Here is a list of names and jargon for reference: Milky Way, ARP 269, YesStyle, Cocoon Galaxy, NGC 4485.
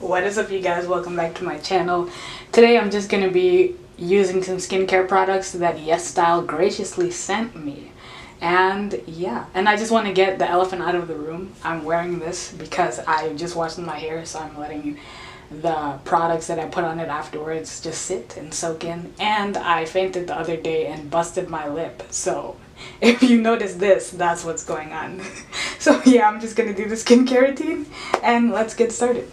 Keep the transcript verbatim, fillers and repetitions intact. What is up, you guys? Welcome back to my channel. Today I'm just gonna be using some skincare products that YesStyle graciously sent me, and yeah, and I just want to get the elephant out of the room. I'm wearing this because I just washed my hair, so I'm letting the products that I put on it afterwards just sit and soak in. And I fainted the other day and busted my lip, so if you notice this, that's what's going on. So yeah, I'm just gonna do the skincare routine and let's get started.